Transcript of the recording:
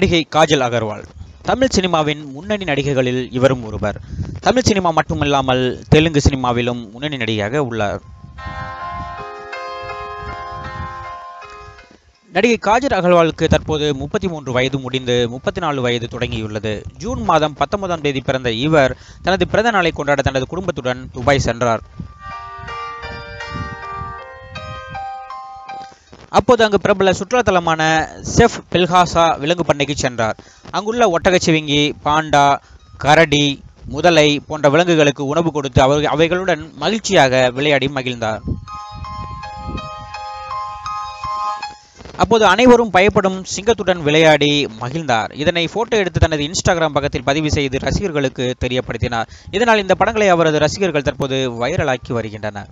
நடிகை காஜல் அகர்வால். தமிழ் சினிமாவின் முன்னணி நடிகைகளில் இவரும் ஒருவர். தமிழ் சினிமா மட்டுமில்லாமல் தெலுங்கு சினிமாவிலும் முன்னணி நடிகையாக உள்ளார். நடிகை காஜல் அகர்வாலுக்கு தற்போது 33 வயது முடிந்து 34 வயது தொடங்கியுள்ளது. ஜூன் மாதம் 19ஆம் தேதி பிறந்த இவர் தனது பிறந்த நாளை கொண்டாட தனது குடும்பத்துடன் துபாய் சென்றார். அப்போது அங்கு பிரபல சுற்றுலாத்தலமான சைஃப் பெல்ஹாசா விலங்கு பண்ணைக்கு சென்றார். அங்குள்ள ஒட்டகச்சிவிங்கி, பாண்டா, கரடி, முதலை போன்ற விலங்குகளுக்கு உணவு கொடுத்து அவைகளுடன் மகிழ்ச்சியாக விளையாடி மகிழ்ந்தார். அப்போது அனைவரும் பயப்படும் சிங்கத்துடன் விளையாடி மகிழ்ந்தார். இதனை போட்டோ எடுத்து தனது இன்ஸ்டாகிராம் பக்கத்தில் பதிவு செய்து ரசிகர்களுக்கு தெரியப்படுத்தினார். இதனால் இந்த படங்களை அவரது ரசிகர்கள் தற்போது வைரலாக்கி வருகின்றனர்.